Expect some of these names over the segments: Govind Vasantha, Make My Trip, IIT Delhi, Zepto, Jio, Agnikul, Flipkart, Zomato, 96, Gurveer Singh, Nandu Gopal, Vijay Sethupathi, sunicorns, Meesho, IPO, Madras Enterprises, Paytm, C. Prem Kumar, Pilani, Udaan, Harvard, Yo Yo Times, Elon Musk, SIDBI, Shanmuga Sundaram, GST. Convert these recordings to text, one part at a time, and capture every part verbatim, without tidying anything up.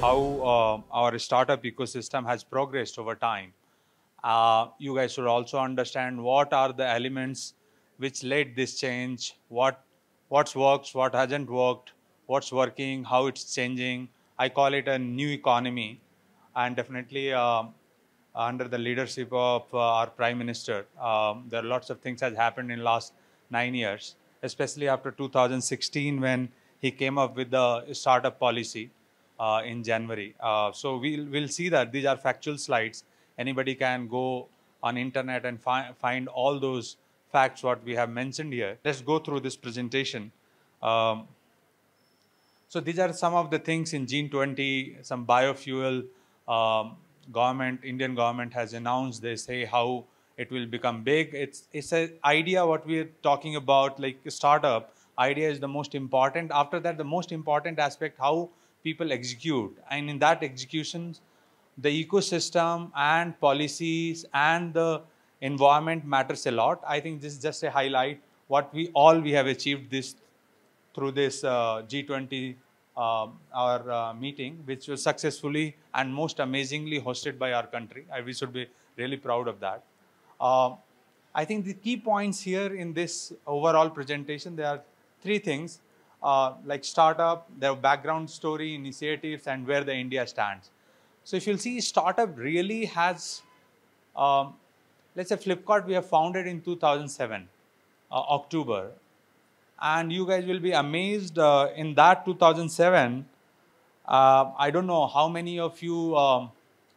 How uh, our startup ecosystem has progressed over time. Uh, you guys should also understand what are the elements which led this change, what what's works, what hasn't worked, what's working, how it's changing. I call it a new economy, and definitely uh, under the leadership of uh, our Prime Minister, um, there are lots of things that happened in the last nine years, especially after two thousand sixteen when he came up with the startup policy uh, in January. Uh, so we'll, we'll see that. These are factual slides. Anybody can go on internet and fi find all those facts what we have mentioned here. Let's go through this presentation. Um, so these are some of the things in Gene twenty, some biofuel um, government, Indian government has announced. They say how it will become big. It's, it's an idea what we're talking about, like a startup. Idea is the most important. After that, the most important aspect, how people execute. And in that execution, the ecosystem and policies and the environment matters a lot. I think this is just a highlight what we all we have achieved this through this uh, G twenty uh, our uh, meeting, which was successfully and most amazingly hosted by our country. I, we should be really proud of that. Uh, I think the key points here in this overall presentation, there are three things uh, like startup, their background story, initiatives, and where the India stands. So if you'll see, startup really has, um, let's say Flipkart we have founded in two thousand seven, uh, October. And you guys will be amazed uh, in that two thousand seven, uh, I don't know how many of you um,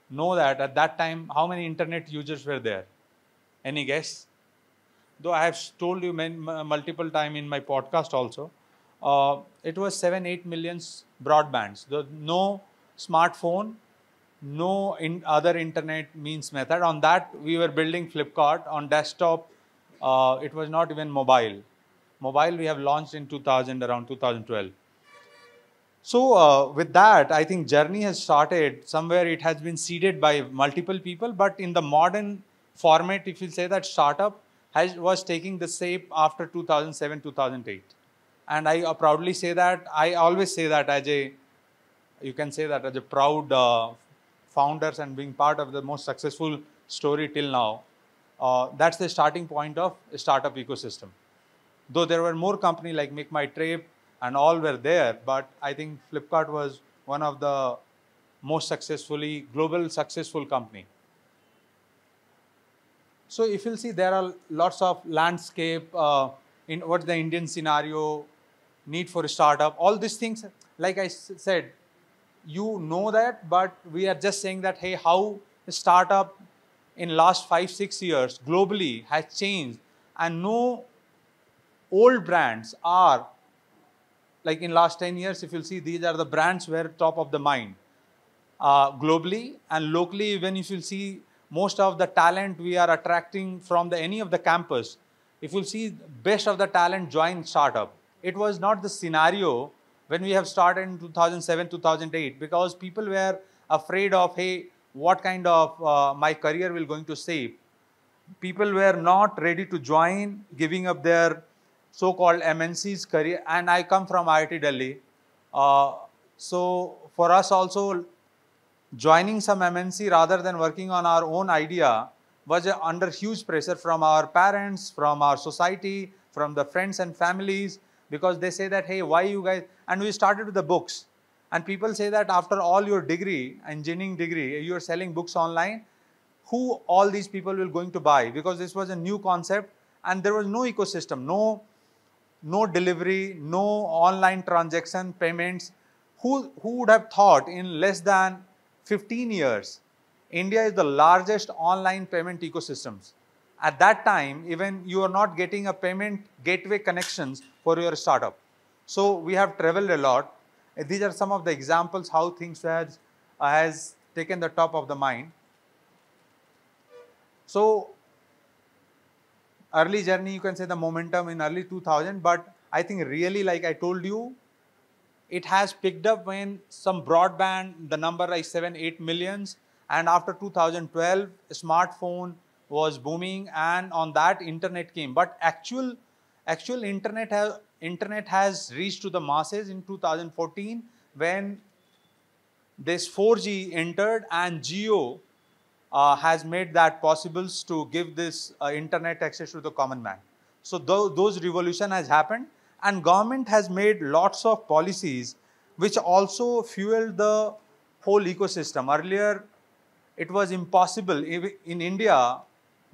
know that at that time, how many internet users were there? Any guess? Though I have told you many, multiple times in my podcast also, uh, it was seven, eight million broadbands. There was no smartphone. No in other internet means method. On that, we were building Flipkart. On desktop, uh, it was not even mobile. Mobile we have launched in two thousand, around two thousand twelve. So uh, with that, I think journey has started. Somewhere it has been seeded by multiple people. But in the modern format, if you say that startup has, was taking the shape after two thousand seven, two thousand eight. And I proudly say that, I always say that as a, you can say that as a proud uh, founders and being part of the most successful story till now. Uh, that's the starting point of a startup ecosystem. Though there were more companies like Make My Trip and all were there, but I think Flipkart was one of the most successfully, global successful company. So if you'll see, there are lots of landscape, uh, in what's the Indian scenario, need for a startup, all these things, like I said, you know that, but we are just saying that, hey, how the startup in last five, six years globally has changed, and no old brands are, like in last ten years, if you'll see, these are the brands were top of the mind. Uh, globally and locally, even if you'll see, most of the talent we are attracting from the, any of the campus, if you'll see, best of the talent join startup. It was not the scenario when we have started in two thousand seven, two thousand eight, because people were afraid of, hey, what kind of uh, my career will going to shape. People were not ready to join, giving up their so-called M N C's career. And I come from I I T Delhi. Uh, so for us also, joining some M N C rather than working on our own idea was uh, under huge pressure from our parents, from our society, from the friends and families. Because they say that, hey, why you guys, and we started with the books. And people say that after all your degree, engineering degree, you're selling books online, who all these people will going to buy? Because this was a new concept and there was no ecosystem, no, no delivery, no online transaction, payments. Who, who would have thought in less than fifteen years, India is the largest online payment ecosystems. At that time, even you are not getting a payment gateway connections for your startup. So we have traveled a lot. These are some of the examples how things has, uh, has taken the top of the mind. So early journey, you can say the momentum in early two thousand, but I think really, like I told you, it has picked up when some broadband, the number is seven, eight millions. And after two thousand twelve, smartphone was booming, and on that internet came. But actual actual internet has internet has reached to the masses in two thousand fourteen when this four G entered, and Jio uh, has made that possible to give this uh, internet access to the common man. So th those revolution has happened, and government has made lots of policies which also fueled the whole ecosystem. Earlier, it was impossible. In India,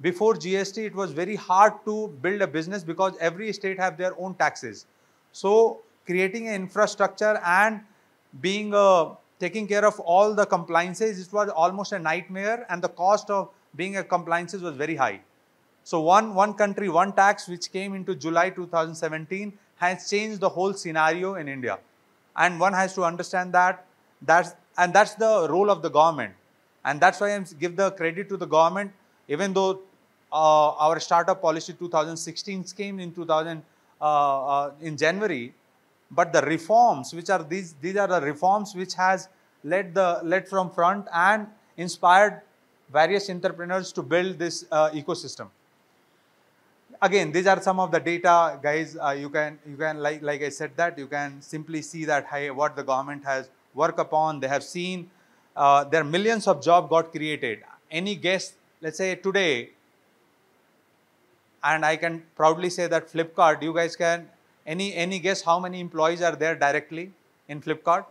before G S T, it was very hard to build a business because every state have their own taxes. So creating an infrastructure and being a, taking care of all the compliances, it was almost a nightmare, and the cost of being a compliances was very high. So one, one country, one tax, which came into July two thousand seventeen, has changed the whole scenario in India. And one has to understand that, that's, and that's the role of the government. And that's why I give the credit to the government, even though uh, our startup policy two thousand sixteen came in two thousand uh, uh, in January, but the reforms which are these these are the reforms which has led the led from front and inspired various entrepreneurs to build this uh, ecosystem. Again, these are some of the data, guys. Uh, you can you can like like I said that you can simply see that hey, what the government has worked upon. They have seen uh, there are millions of jobs got created. Any guess? Let's say today, and I can proudly say that Flipkart, you guys can, any, any guess how many employees are there directly in Flipkart?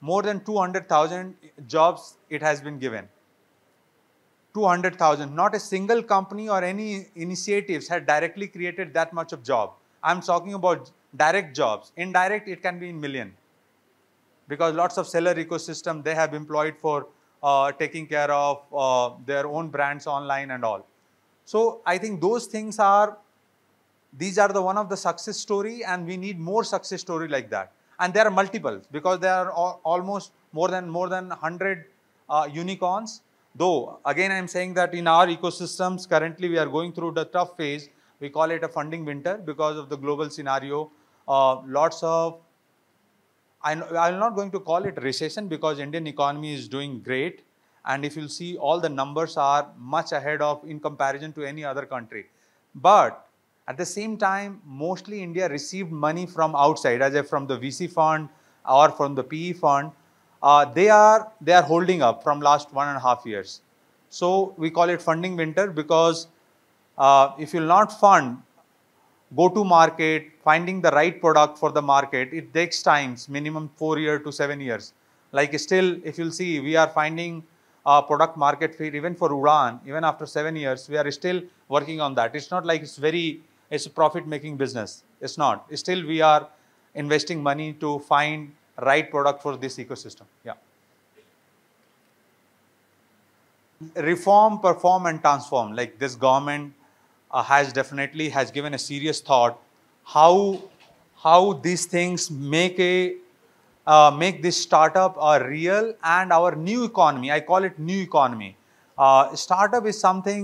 More than two hundred thousand jobs it has been given. two hundred thousand, not a single company or any initiatives had directly created that much of job. I'm talking about direct jobs. Indirect, it can be in million. Because lots of seller ecosystem, they have employed for Uh, taking care of uh, their own brands online and all. So I think those things are, these are the one of the success story, and we need more success story like that. And there are multiples, because there are al almost more than more than one hundred uh, unicorns. Though again, I'm saying that in our ecosystems, currently we are going through the tough phase. We call it a funding winter because of the global scenario. Uh, lots of I'm not going to call it recession because Indian economy is doing great, and if you'll see, all the numbers are much ahead of in comparison to any other country. But at the same time, mostly India received money from outside, as if from the V C fund or from the P E fund. Uh, they are they are holding up from last one and a half years. So we call it funding winter because uh, if you'll not fund, go to market, finding the right product for the market, it takes times, minimum four years to seven years. Like still, if you'll see, we are finding a product market fit even for Udaan, even after seven years, we are still working on that. It's not like it's very, it's a profit-making business. It's not. Still, we are investing money to find right product for this ecosystem. Yeah. Reform, perform, and transform. Like this government Uh, has definitely has given a serious thought how how these things make a uh, make this startup a real and our new economy. I call it new economy. Uh, startup is something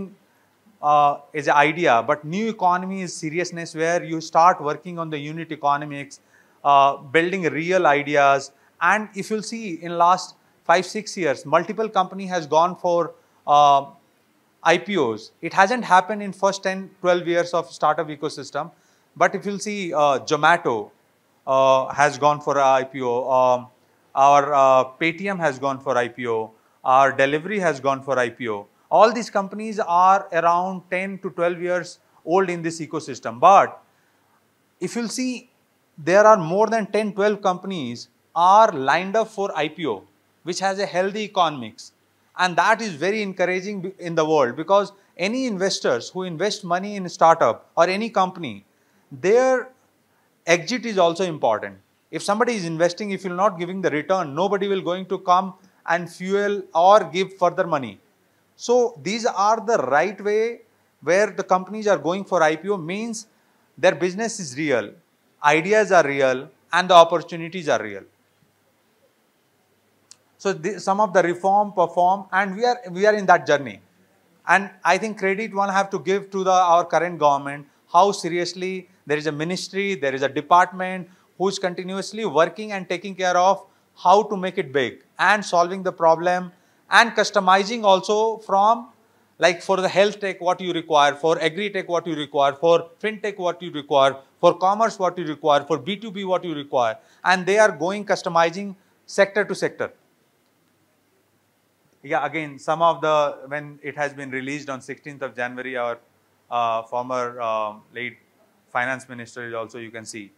uh, is an idea, but new economy is seriousness where you start working on the unit economics, uh, building real ideas. And if you'll see in last five six years, multiple company has gone for Uh, I P Os. It hasn't happened in first ten, twelve years of startup ecosystem. But if you'll see, uh, Zomato uh, has gone for an I P O. Um, our uh, Paytm has gone for I P O. Our delivery has gone for I P O. All these companies are around ten to twelve years old in this ecosystem. But if you'll see, there are more than ten, twelve companies are lined up for I P O, which has a healthy economics. And that is very encouraging in the world because any investors who invest money in a startup or any company, their exit is also important. If somebody is investing, if you're not giving the return, nobody will going to come and fuel or give further money. So these are the right way where the companies are going for I P O means their business is real, ideas are real, and the opportunities are real. So the, some of the reform, perform, and we are we are in that journey. And I think credit one have to give to the our current government, how seriously there is a ministry, there is a department who is continuously working and taking care of how to make it big and solving the problem and customizing also from Like for the health tech, what you require, for agri tech, what you require, for fintech, what you require, for commerce, what you require, for B two B, what you require. And they are going customizing sector to sector. Yeah, again, some of the, when it has been released on sixteenth of January, our uh, former uh, late finance minister is also, you can see.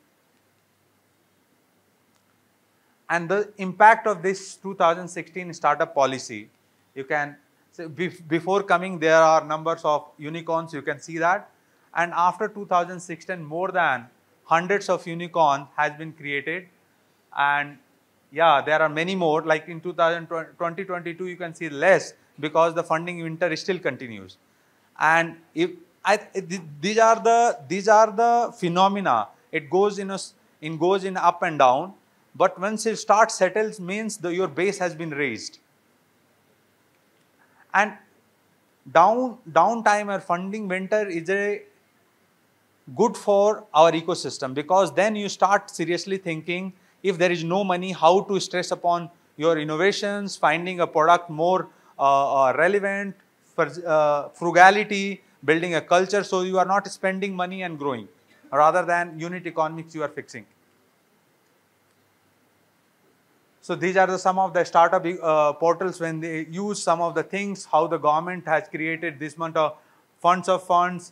And the impact of this two thousand sixteen startup policy, you can, so before coming, there are numbers of unicorns, you can see that. And after two thousand sixteen, more than hundreds of unicorns has been created. And yeah, there are many more, like in two thousand twenty, twenty twenty-two, you can see less because the funding winter still continues. And if I, these are the, these are the phenomena. It goes in a, it goes in up and down. But once it starts settles means the, your base has been raised. And down, downtime or funding winter is a good for our ecosystem, because then you start seriously thinking, if there is no money, how to stress upon your innovations, finding a product more uh, uh, relevant, for, uh, frugality, building a culture, so you are not spending money and growing, rather than unit economics you are fixing. So these are the, some of the startup uh, portals when they use some of the things, how the government has created this month of funds of funds,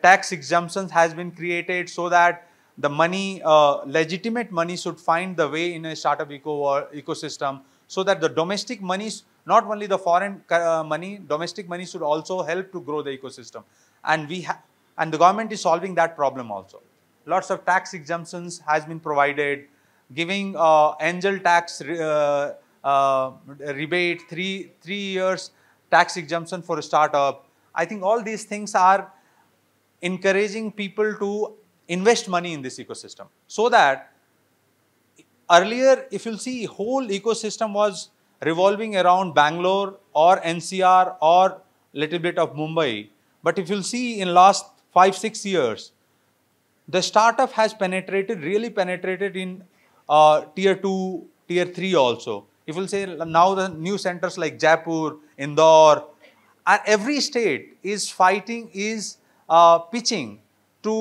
tax exemptions has been created so that the money, uh, legitimate money should find the way in a startup eco ecosystem so that the domestic money, not only the foreign uh, money, domestic money should also help to grow the ecosystem. And, we ha and the government is solving that problem also. Lots of tax exemptions has been provided, giving uh, angel tax uh, uh, rebate, three, three years tax exemption for a startup. I think all these things are encouraging people to invest money in this ecosystem. So that earlier, if you'll see, whole ecosystem was revolving around Bangalore or N C R or little bit of Mumbai. But if you'll see in last five, six years, the startup has penetrated, really penetrated in Uh, tier two, tier three also. If you'll say now the new centers like Jaipur, Indore, and every state is fighting, is uh, pitching to,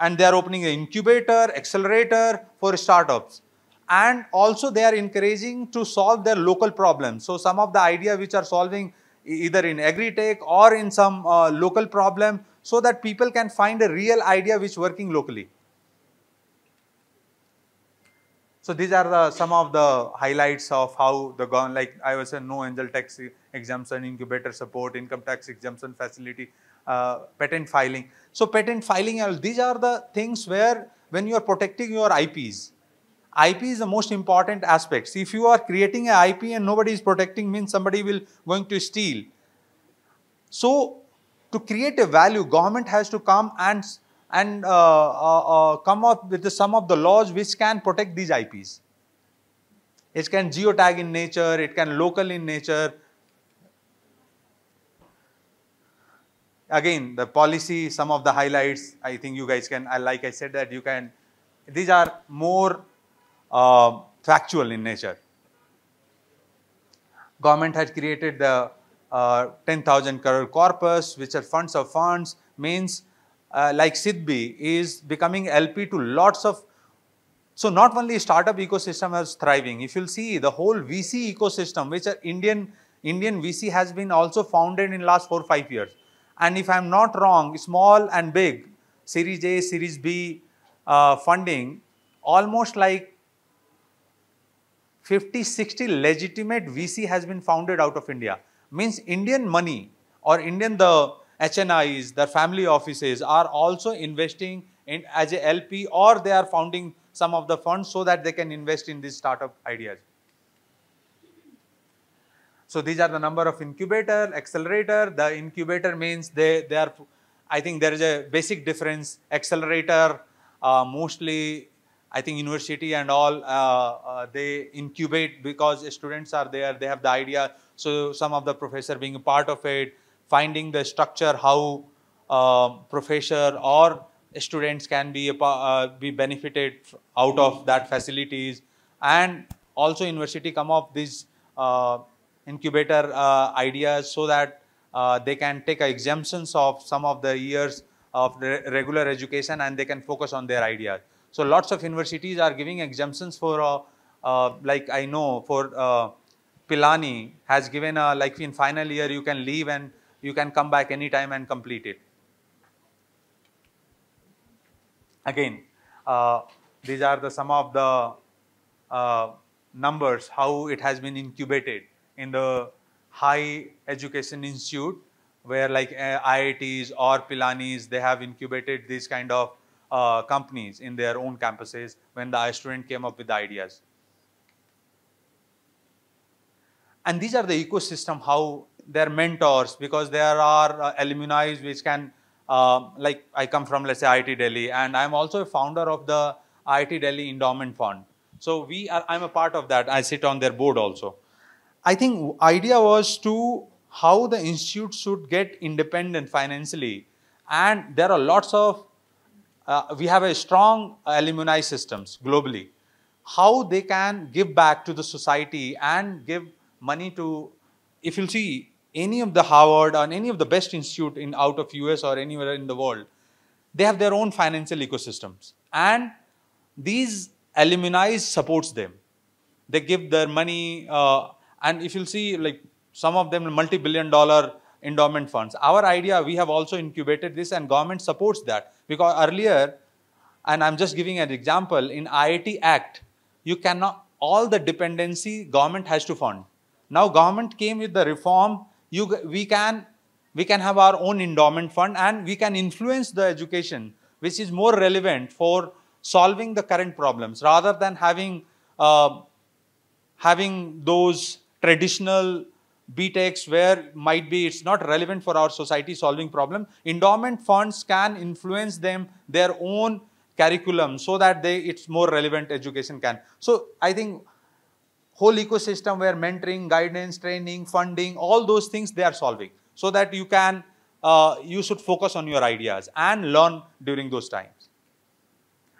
and they are opening an incubator, accelerator for startups. And also they are encouraging to solve their local problems. So some of the ideas which are solving either in agri-tech or in some uh, local problem, so that people can find a real idea which working locally. So these are the, some of the highlights of how the government, like I was saying, no angel tax exemption, incubator support, income tax exemption facility, uh, patent filing. So patent filing, these are the things where when you are protecting your I Ps, I P is the most important aspect. If you are creating an I P and nobody is protecting, means somebody will going to steal. So to create a value, government has to come and and uh, uh, uh, come up with the, some of the laws which can protect these I Ps. It can geotag in nature, it can local in nature. Again, the policy, some of the highlights, I think you guys can, like I said that you can, these are more uh, factual in nature. Government had created the uh, ten thousand crore corpus, which are funds of funds, means Uh, like SIDBI is becoming L P to lots of, so not only startup ecosystem is thriving. If you'll see the whole V C ecosystem, which are Indian, Indian V C has been also founded in last four, five years. And if I'm not wrong, small and big, Series A, Series B uh, funding, almost like fifty, sixty legitimate V C has been founded out of India. Means Indian money or Indian the H N Is, their family offices are also investing in as a L P, or they are founding some of the funds so that they can invest in these startup ideas. So these are the number of incubator, accelerator. The incubator means they, they are, I think there is a basic difference. Accelerator, uh, mostly I think university and all, uh, uh, they incubate because students are there, they have the idea. So some of the professor being a part of it, finding the structure, how uh, professor or students can be, uh, be benefited out of that facilities. And also university come up these uh, incubator uh, ideas so that uh, they can take exemptions of some of the years of re regular education, and they can focus on their ideas. So lots of universities are giving exemptions for, uh, uh, like I know for uh, Pilani has given a, like in final year you can leave and you can come back anytime and complete it. Again, uh, these are the some of the uh, numbers, how it has been incubated in the high education institute, where like uh, I I Ts or Pilanis, they have incubated these kind of uh, companies in their own campuses when the student came up with the ideas. And these are the ecosystem, how their mentors, because there are uh, alumni which can, uh, like I come from, let's say, I I T Delhi, and I'm also a founder of the I I T Delhi Endowment Fund. So we are, I'm a part of that. I sit on their board also. I think idea was to how the institute should get independent financially. And there are lots of, uh, we have a strong alumni systems globally. How they can give back to the society and give money to, if you'll see any of the Harvard or any of the best institute in out of U S or anywhere in the world, they have their own financial ecosystems. And these alumni supports them. They give their money, uh, and if you'll see like some of them multi-billion dollar endowment funds. Our idea, we have also incubated this and government supports that. Because earlier, and I'm just giving an example, in I I T Act, you cannot, all the dependency government has to fund. Now government came with the reform, you, we, can, we can have our own endowment fund and we can influence the education, which is more relevant for solving the current problems rather than having, uh, having those traditional B Techs where might be it's not relevant for our society solving problem. Endowment funds can influence them, their own curriculum, so that they it's more relevant education can. So I think whole ecosystem where mentoring, guidance, training, funding, all those things they are solving, so that you can, uh, you should focus on your ideas and learn during those times.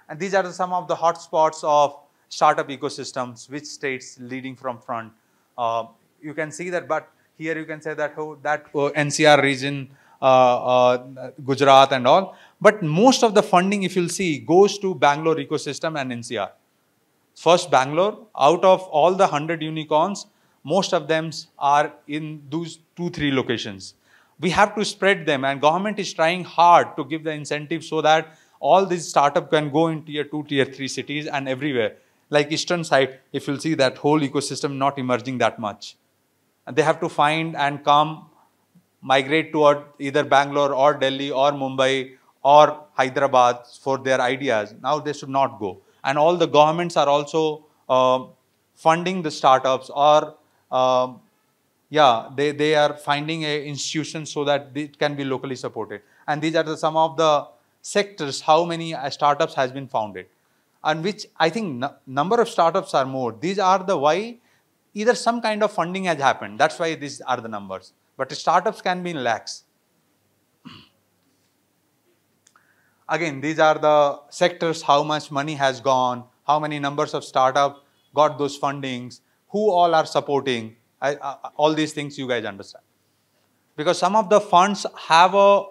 And these are some of the hotspots of startup ecosystems, which states leading from front. Uh, You can see that, but here you can say that oh, that oh, N C R region, uh, uh, Gujarat and all. But most of the funding, if you'll see, goes to Bangalore ecosystem and N C R. First, Bangalore, out of all the one hundred unicorns, most of them are in those two, three locations. We have to spread them, and government is trying hard to give the incentive so that all these startups can go in tier two, tier three cities and everywhere. Like eastern side, if you'll see that whole ecosystem not emerging that much. And they have to find and come, migrate toward either Bangalore or Delhi or Mumbai or Hyderabad for their ideas. Now they should not go. And all the governments are also uh, funding the startups or, uh, yeah, they, they are finding an institution so that it can be locally supported. And these are the, some of the sectors, how many startups has been founded. And which I think number of startups are more. These are the why. Either some kind of funding has happened. That's why these are the numbers. But startups can be in lakhs. Again, these are the sectors, how much money has gone, how many numbers of startups got those fundings, who all are supporting, I, I, all these things you guys understand. Because some of the funds have a,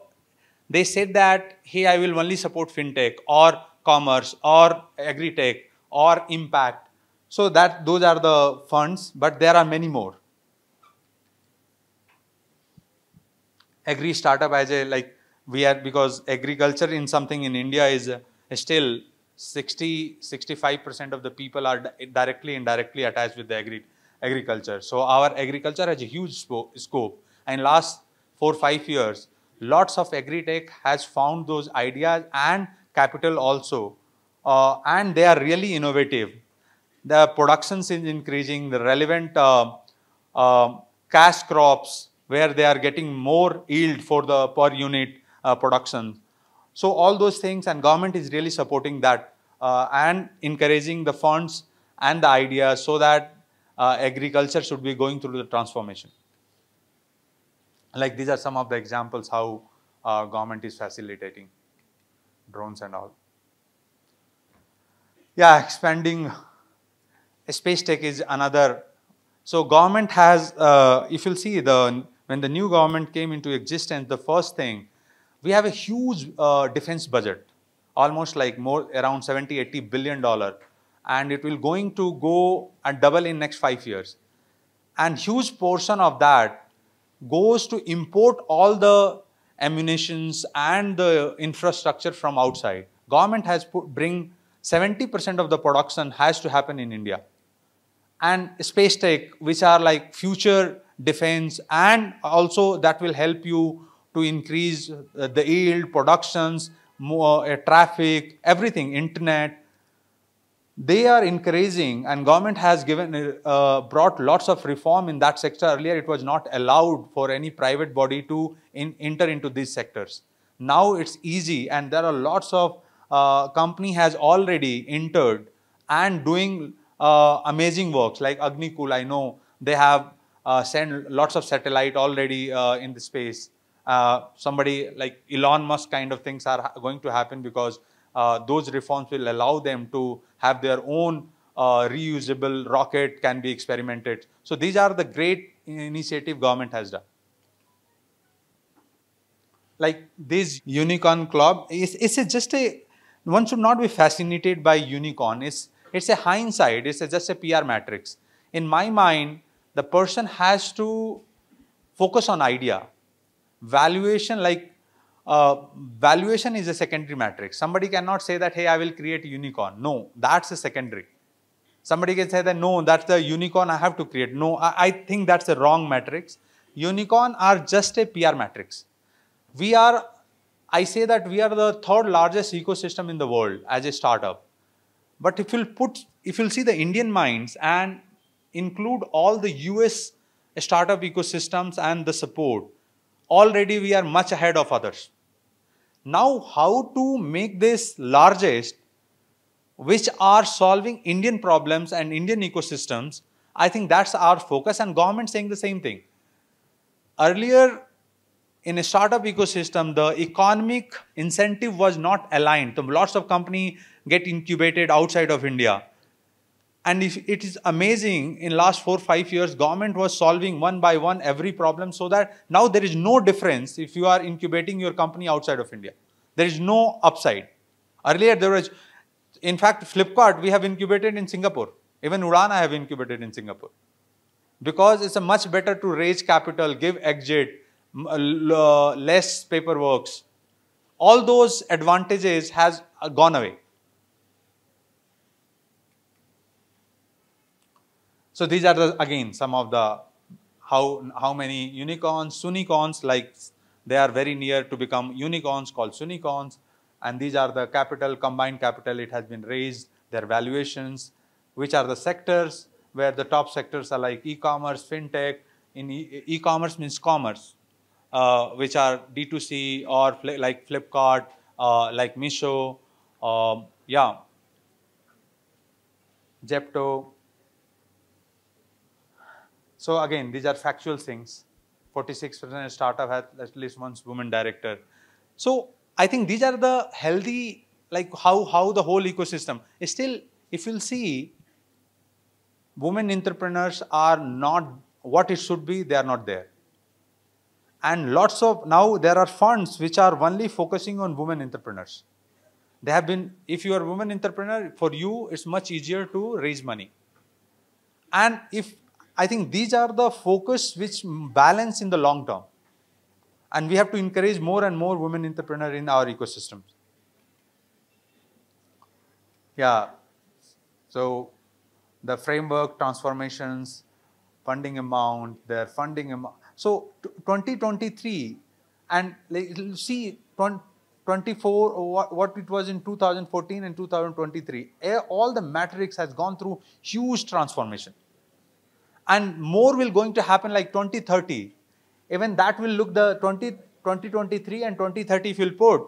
they said that, hey, I will only support fintech or commerce or agri-tech or impact. So that those are the funds, but there are many more. Agri startup as a, like we are, because agriculture in something in India is still sixty, sixty-five percent of the people are directly and indirectly attached with the agri agriculture. So our agriculture has a huge scope. And last four, five years, lots of agri-tech has found those ideas and capital also. Uh, and they are really innovative. The production is increasing, the relevant uh, uh, cash crops where they are getting more yield for the per unit uh, production. So all those things, and government is really supporting that uh, and encouraging the funds and the ideas so that uh, agriculture should be going through the transformation. Like these are some of the examples how uh, government is facilitating drones and all. Yeah, expanding. Space tech is another. So government has, uh, if you'll see the when the new government came into existence, the first thing, we have a huge uh, defense budget, almost like more around seventy, eighty billion dollars, and it will going to go and double in next five years. And huge portion of that goes to import all the ammunitions and the infrastructure from outside. Government has put, bring seventy percent of the production has to happen in India. And space tech, which are like future defense, and also that will help you to increase uh, the yield, productions, more uh, traffic, everything, internet. They are encouraging, and government has given, uh, brought lots of reform in that sector. Earlier, it was not allowed for any private body to in, enter into these sectors. Now it's easy, and there are lots of uh, company has already entered and doing uh, amazing works like Agnikul. I know they have uh, sent lots of satellite already uh, in the space. Uh, somebody like Elon Musk kind of things are going to happen because Uh, those reforms will allow them to have their own uh, reusable rocket can be experimented. So these are the great initiative government has done. Like this unicorn club, it's, it's a just a, one should not be fascinated by unicorn. It's, it's a hindsight, it's a, just a P R matrix. In my mind, the person has to focus on idea. Valuation, like Uh, valuation is a secondary matrix. Somebody cannot say that, hey, I will create a unicorn. No, that's a secondary. Somebody can say that, no, that's the unicorn I have to create. No, I, I think that's a wrong matrix. Unicorn are just a P R matrix. We are, I say that we are the third largest ecosystem in the world as a startup. But if you'll put, if you'll see the Indian minds and include all the U S startup ecosystems and the support, already we are much ahead of others. Now, how to make this largest, which are solving Indian problems and Indian ecosystems, I think that's our focus, and government saying the same thing. Earlier, in a startup ecosystem, the economic incentive was not aligned. So lots of companies get incubated outside of India. And if it is amazing, in last four, five years, government was solving one by one every problem so that now there is no difference if you are incubating your company outside of India. There is no upside. Earlier there was, in fact, Flipkart, we have incubated in Singapore. Even Udaan I have incubated in Singapore. Because it's a much better to raise capital, give exit, less paperwork. All those advantages has gone away. So these are the, again, some of the, how, how many unicorns, sunicorns, like they are very near to become unicorns called sunicorns. And these are the capital, combined capital, it has been raised, their valuations, which are the sectors where the top sectors are like e-commerce, fintech. In e-commerce means commerce, uh, which are D two C or fl like Flipkart, uh, like Meesho, um, yeah, Zepto. So again, these are factual things. forty-six percent of startup has at least one woman director. So I think these are the healthy, like how, how the whole ecosystem. Still, if you'll see, women entrepreneurs are not what it should be, they are not there. And lots of, now there are funds which are only focusing on women entrepreneurs. They have been, if you are a woman entrepreneur, for you, it's much easier to raise money. And if, I think these are the focus which balance in the long term. And we have to encourage more and more women entrepreneurs in our ecosystems. Yeah. So the framework transformations, funding amount, their funding amount. So twenty twenty-three, and see twenty-four, what it was in two thousand fourteen and two thousand twenty-three, all the matrix has gone through huge transformation. And more will going to happen like twenty thirty. Even that will look the twenty twenty-three and twenty thirty if you'll put,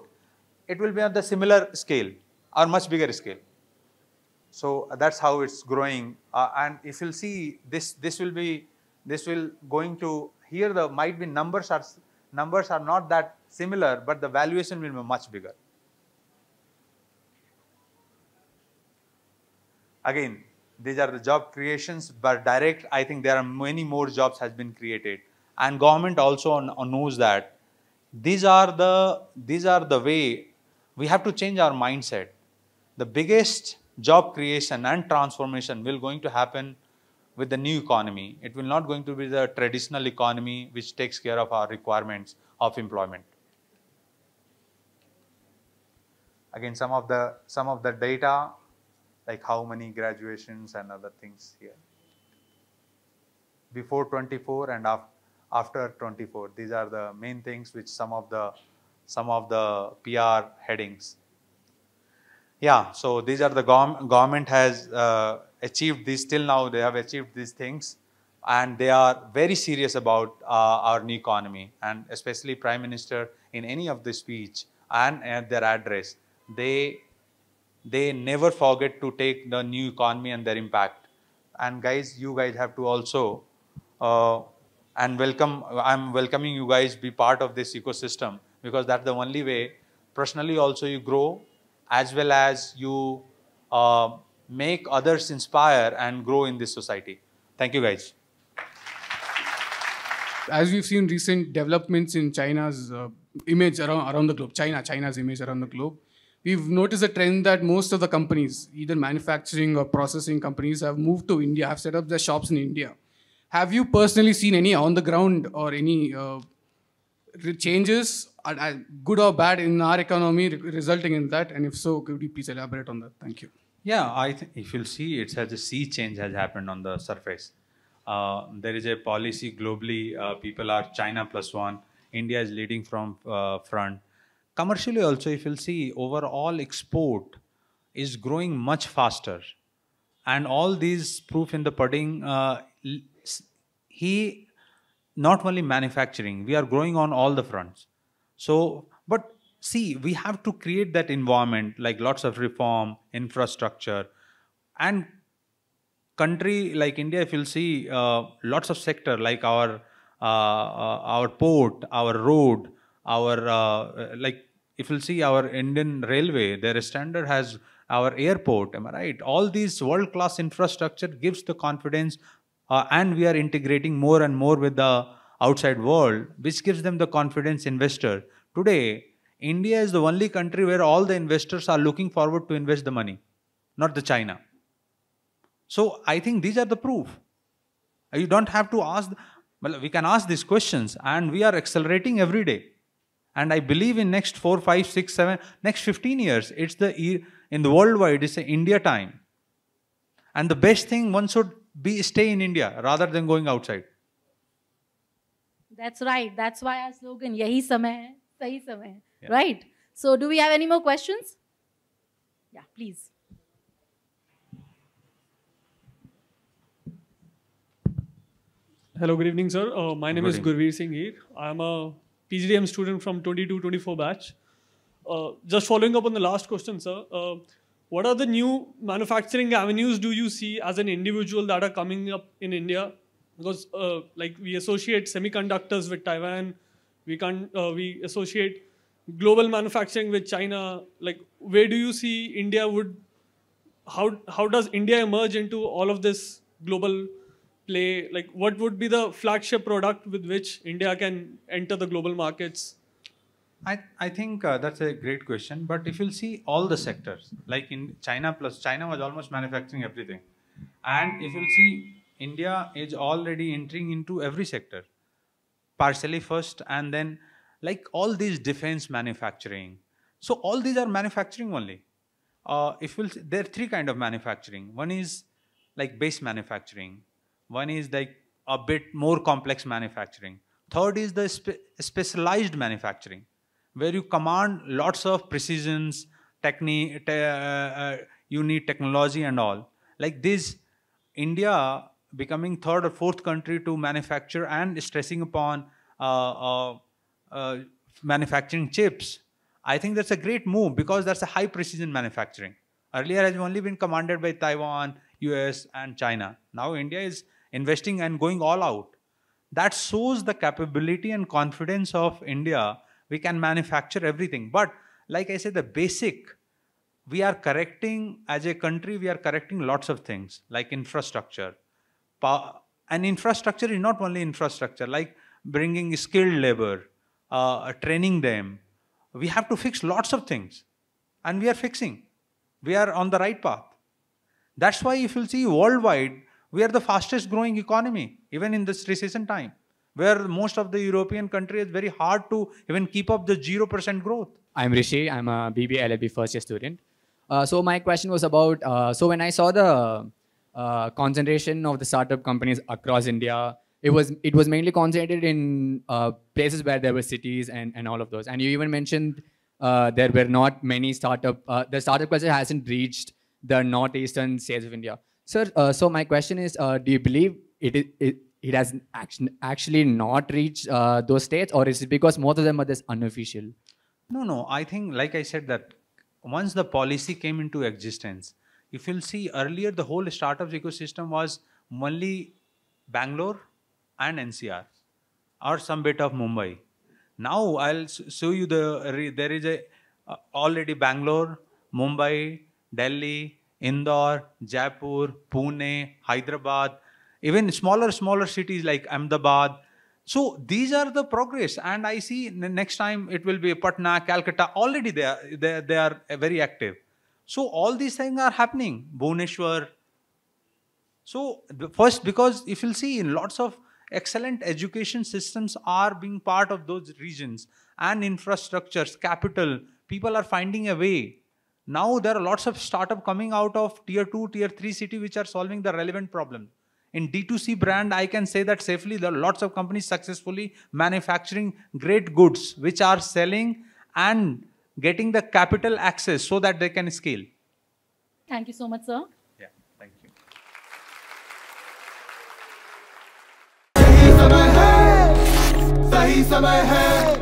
it will be on the similar scale or much bigger scale. So that's how it's growing. Uh, and if you'll see, this this will be, this will going to, here the might be numbers are, numbers are not that similar, but the valuation will be much bigger. Again, these are the job creations, but direct, I think there are many more jobs has been created. and government also knows that these are the these are the way we have to change our mindset. The biggest job creation and transformation will going to happen with the new economy. It will not going to be the traditional economy which takes care of our requirements of employment. Again, some of the some of the data, like how many graduations and other things here. Before twenty-four and after after twenty-four, these are the main things which some of the some of the P R headings. Yeah, so these are the gov government has uh, achieved this till now. They have achieved these things, and they are very serious about uh, our new economy. And especially Prime Minister in any of the speech and at their address, they they never forget to take the new economy and their impact. And guys, you guys have to also uh, and welcome. I'm welcoming you guys be part of this ecosystem, because that's the only way. Personally, also you grow, as well as you uh, make others inspire and grow in this society. Thank you, guys. As we've seen recent developments in China's uh, image around around the globe, China China's image around the globe, we've noticed a trend that most of the companies, either manufacturing or processing companies, have moved to India, have set up their shops in India. Have you personally seen any on the ground or any uh, changes, uh, good or bad, in our economy re resulting in that? And if so, could you please elaborate on that? Thank you. Yeah, I think if you'll see, it's as a sea change has happened on the surface. Uh, there is a policy globally, uh, people are China plus one, India is leading from uh, front. Commercially also, if you'll see, overall export is growing much faster. And all these proof in the pudding, uh, he, not only manufacturing, we are growing on all the fronts. So, but see, we have to create that environment, like lots of reform, infrastructure, and country like India, if you'll see, uh, lots of sector like our, uh, uh, our port, our road, our uh, like if you'll see our Indian railway, their standard has our airport, am I right? All these world-class infrastructure gives the confidence, uh, and we are integrating more and more with the outside world, which gives them the confidence investor. Today, India is the only country where all the investors are looking forward to invest the money, not the China. So I think these are the proof. You don't have to ask, well, we can ask these questions, and we are accelerating every day. And I believe in next four, five, six, seven, next fifteen years, it's the in the worldwide, it's the India time. And the best thing one should be stay in India rather than going outside. That's right. That's why our slogan, "Yahi samay hai, sahi samay hai." Yeah. Right. So, do we have any more questions? Yeah, please. Hello, good evening, sir. Uh, my name good is Gurveer Singh here. I am a P G D M student from twenty-two twenty-four batch. Uh, just following up on the last question, sir, uh, what are the new manufacturing avenues do you see as an individual that are coming up in India? Because uh, like we associate semiconductors with Taiwan, we can uh, we associate global manufacturing with China. Like, where do you see India would? How how does India emerge into all of this global play? Like, what would be the flagship product with which India can enter the global markets? I, I think uh, that's a great question. But if you'll see all the sectors, like in China plus, China was almost manufacturing everything. And if you'll see, India is already entering into every sector, partially first, and then like all these defense manufacturing. So all these are manufacturing only. Uh, if you'll see, there are three kinds of manufacturing. One is like base manufacturing. One is like a bit more complex manufacturing. Third is the spe specialized manufacturing, where you command lots of precisions, technique, te uh, you need technology and all. Like this, India becoming third or fourth country to manufacture and stressing upon uh, uh, uh, manufacturing chips. I think that's a great move, because that's a high precision manufacturing. Earlier has only been commanded by Taiwan, U S and China. Now India is investing and going all out. That shows the capability and confidence of India. We can manufacture everything. But like I said, the basic, we are correcting, as a country, we are correcting lots of things, like infrastructure. And infrastructure is not only infrastructure, like bringing skilled labor, uh, training them. We have to fix lots of things. And we are fixing. We are on the right path. That's why if you'll see worldwide, we are the fastest growing economy, even in this recession time, where most of the European countries, it's very hard to even keep up the zero percent growth. I'm Rishi. I'm a B B A L L B first year student. Uh, so my question was about, uh, so when I saw the uh, concentration of the startup companies across India, it was it was mainly concentrated in uh, places where there were cities and, and all of those. And you even mentioned uh, there were not many startup, uh, the startup culture hasn't reached the northeastern states of India. Sir, uh, so my question is, uh, do you believe it is, it, it has actually not reached uh, those states, or is it because most of them are just unofficial? No, no, I think, like I said, that once the policy came into existence, if you'll see earlier, the whole startups ecosystem was only Bangalore and N C R or some bit of Mumbai. Now I'll show you the, there is a uh, already Bangalore, Mumbai, Delhi, Indore, Jaipur, Pune, Hyderabad, even smaller, smaller cities like Ahmedabad. So these are the progress, and I see next time it will be Patna, Calcutta, already they are, they, they are very active. So all these things are happening, Bhubaneswar. So the first, because if you'll see in lots of excellent education systems are being part of those regions, and infrastructures, capital, people are finding a way. Now there are lots of startup coming out of tier two, tier three city which are solving the relevant problem. In D two C brand, I can say that safely, there are lots of companies successfully manufacturing great goods which are selling and getting the capital access so that they can scale. Thank you so much, sir. Yeah, thank you. Sahi samay hai, sahi samay hai.